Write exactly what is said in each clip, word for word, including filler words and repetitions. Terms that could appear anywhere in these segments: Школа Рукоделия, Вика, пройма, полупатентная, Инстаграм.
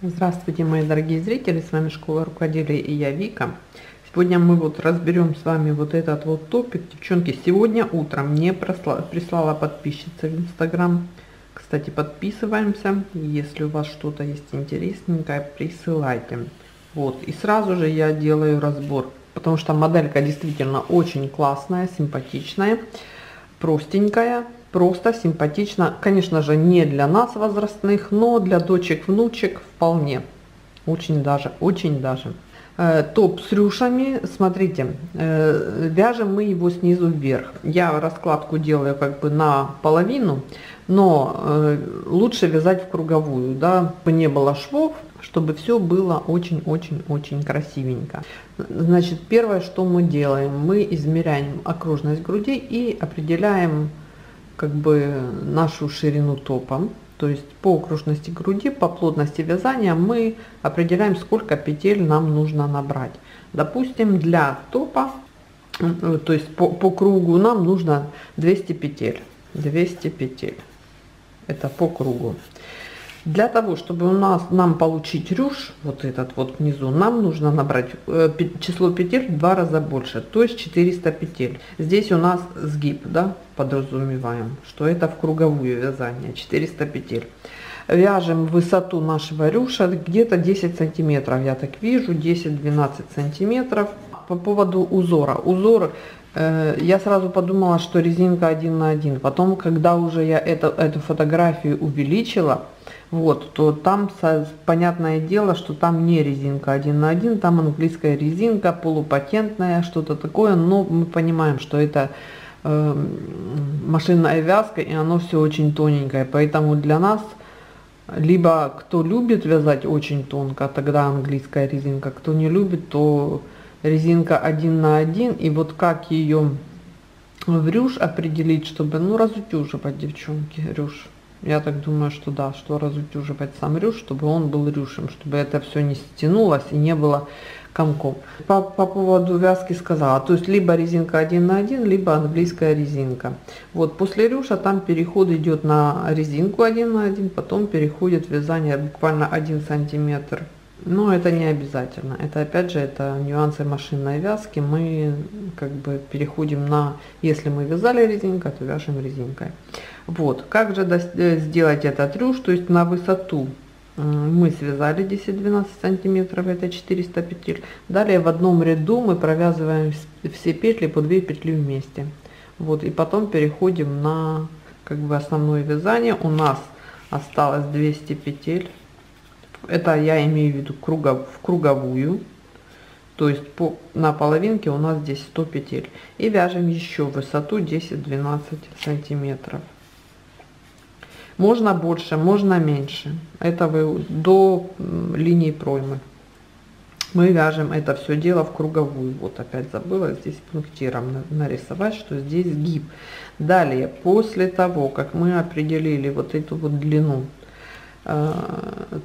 Здравствуйте, мои дорогие зрители, с вами Школа Рукоделия и я Вика. Сегодня мы вот разберем с вами вот этот вот топик. Девчонки, сегодня утром мне прислала, прислала подписчица в Инстаграм. Кстати, подписываемся, если у вас что-то есть интересненькое, присылайте. Вот, и сразу же я делаю разбор, потому что моделька действительно очень классная, симпатичная, простенькая. Просто симпатично, конечно же, не для нас возрастных, но для дочек, внучек вполне. Очень даже, очень даже. Э, топ с рюшами, смотрите, э, вяжем мы его снизу вверх. Я раскладку делаю как бы наполовину, но э, лучше вязать в круговую, да, чтобы не было швов, чтобы все было очень-очень-очень красивенько. Значит, первое, что мы делаем, мы измеряем окружность груди и определяем как бы нашу ширину топа, то есть по окружности груди, по плотности вязания мы определяем, сколько петель нам нужно набрать. Допустим, для топа, то есть по, по кругу нам нужно двести петель, двести петель, это по кругу. Для того, чтобы у нас, нам получить рюш, вот этот вот внизу, нам нужно набрать э, число петель в два раза больше, то есть четыреста петель. Здесь у нас сгиб, да, подразумеваем, что это в круговую вязание, четыреста петель. Вяжем высоту нашего рюша где-то десять сантиметров, я так вижу, десять-двенадцать сантиметров. По поводу узора. Узор, э, я сразу подумала, что резинка один на один. Потом, когда уже я это, эту фотографию увеличила, вот, то там, понятное дело, что там не резинка один на один, там английская резинка, полупатентная, что-то такое, но мы понимаем, что это э, машинная вязка, и оно все очень тоненькое, поэтому для нас, либо кто любит вязать очень тонко, тогда английская резинка, кто не любит, то резинка один на один, и вот как ее в рюш определить, чтобы, ну, разутюживать, девчонки, рюш. Я так думаю, что да, что разутюживать сам рюш, чтобы он был рюшем, чтобы это все не стянулось и не было комком. По, по поводу вязки сказала, то есть либо резинка один на один, либо английская резинка. Вот после рюша там переход идет на резинку один на один, потом переходит вязание буквально один сантиметр. Но это не обязательно, это опять же, это нюансы машинной вязки, мы как бы переходим на, если мы вязали резинкой, то вяжем резинкой. Вот, как же сделать этот рюш, то есть на высоту мы связали десять-двенадцать сантиметров, это четыреста петель. Далее в одном ряду мы провязываем все петли по две петли вместе. Вот, и потом переходим на как бы основное вязание, у нас осталось двести петель. Это я имею в виду кругов, в круговую, то есть по, на половинке у нас здесь сто петель. И вяжем еще высоту десять-двенадцать сантиметров. Можно больше, можно меньше. Это вы до линии проймы. Мы вяжем это все дело в круговую. Вот опять забыла здесь пунктиром нарисовать, что здесь сгиб. Далее, после того, как мы определили вот эту вот длину, то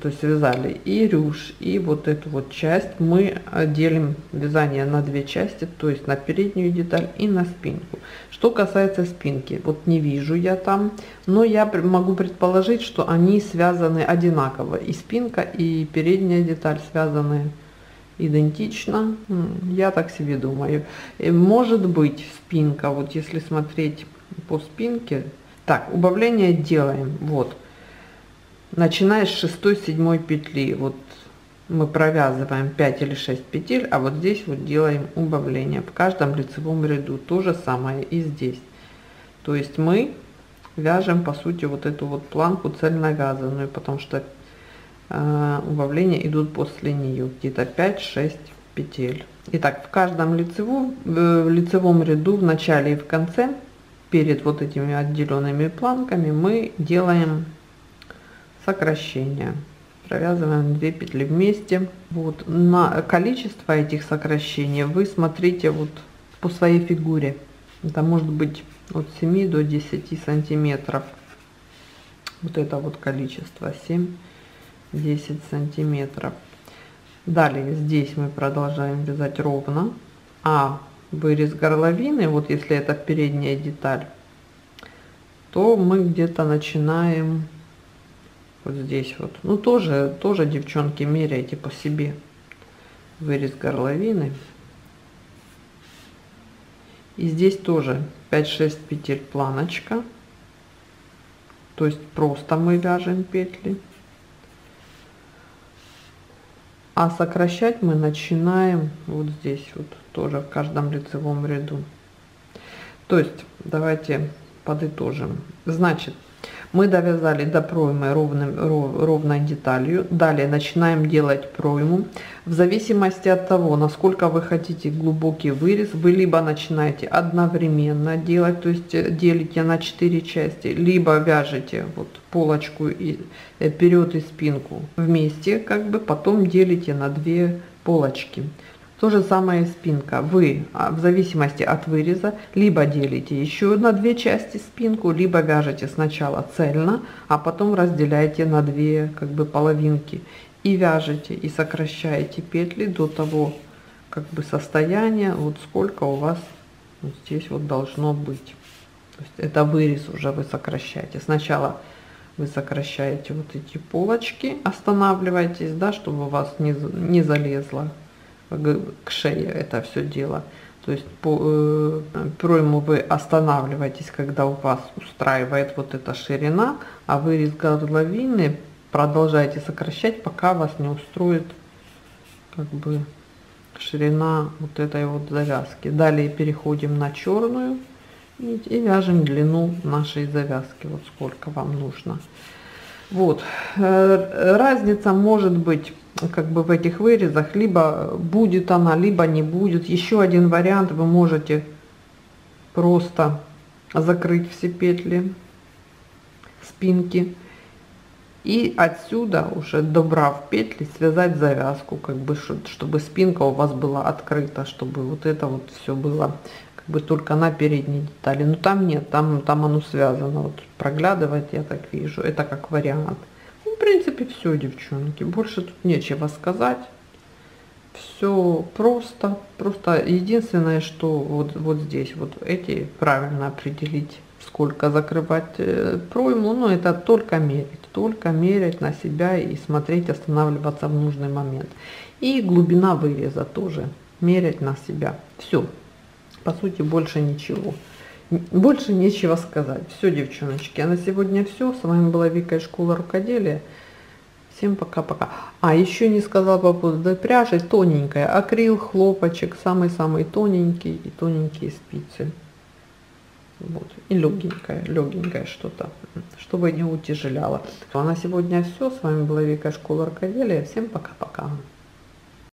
есть вязали и рюш, и вот эту вот часть, мы делим вязание на две части, то есть на переднюю деталь и на спинку. Что касается спинки, вот не вижу я там, но я могу предположить, что они связаны одинаково, и спинка, и передняя деталь связаны идентично, я так себе думаю. Может быть, спинка, вот если смотреть по спинке, так, убавление делаем, вот. Начиная с шестой-седьмой петли, вот мы провязываем пять или шесть петель, а вот здесь вот делаем убавление. В каждом лицевом ряду то же самое и здесь. То есть мы вяжем, по сути, вот эту вот планку цельновязанную, потому что э, убавления идут после нее, где-то пять-шесть петель. Итак, в каждом лицевом, э, лицевом ряду, в начале и в конце, перед вот этими отделенными планками, мы делаем сокращение, провязываем две петли вместе. Вот на количество этих сокращений вы смотрите вот по своей фигуре, это может быть от семи до десяти сантиметров, вот это вот количество семь-десять сантиметров. Далее здесь мы продолжаем вязать ровно, а вырез горловины, вот если это передняя деталь, то мы где-то начинаем Вот здесь вот. Ну, тоже, тоже, девчонки, меряйте по себе. Вырез горловины. И здесь тоже пять-шесть петель планочка. То есть просто мы вяжем петли. А сокращать мы начинаем вот здесь вот, тоже в каждом лицевом ряду. То есть давайте подытожим. Значит, мы довязали до проймы ровным, ров, ровной деталью. Далее начинаем делать пройму. В зависимости от того, насколько вы хотите глубокий вырез, вы либо начинаете одновременно делать, то есть делите на четыре части, либо вяжете вот полочку и вперед и спинку вместе, как бы потом делите на две полочки. То же самое спинка. Вы в зависимости от выреза либо делите еще на две части спинку, либо вяжете сначала цельно, а потом разделяете на две как бы половинки и вяжете и сокращаете петли до того как бы состояния, вот сколько у вас вот здесь вот должно быть. То есть это вырез уже вы сокращаете. Сначала вы сокращаете вот эти полочки, останавливаетесь, да, чтобы у вас не, не залезло к шее это все дело. То есть по э, пройму вы останавливаетесь, когда у вас устраивает вот эта ширина, а вырез горловины продолжаете сокращать, пока вас не устроит как бы ширина вот этой вот завязки. Далее переходим на черную нить и вяжем длину нашей завязки, вот сколько вам нужно. Вот разница может быть как бы в этих вырезах, либо будет она, либо не будет. Еще один вариант: вы можете просто закрыть все петли спинки и отсюда уже, добрав петли, связать завязку, как бы чтобы спинка у вас была открыта, чтобы вот это вот все было как бы только на передней детали. Но там нет, там там оно связано, вот проглядывает, я так вижу. Это как вариант. В принципе, все, девчонки, больше тут нечего сказать. Все просто, просто единственное, что вот, вот здесь вот эти правильно определить, сколько закрывать пройму, но это только мерить, только мерять на себя и смотреть, останавливаться в нужный момент. И глубина выреза тоже мерять на себя. Все, по сути, больше ничего. Больше нечего сказать. Все, девчоночки, а на сегодня все. С вами была Вика из Школы Рукоделия. Всем пока-пока. А, еще не сказала по поводу пряжи. Тоненькая. Акрил, хлопочек. Самый-самый тоненький. И тоненькие спицы. Вот. И легенькая, легенькая что-то. Чтобы не утяжеляло. А на сегодня все. С вами была Вика из Школы Рукоделия. Всем пока-пока.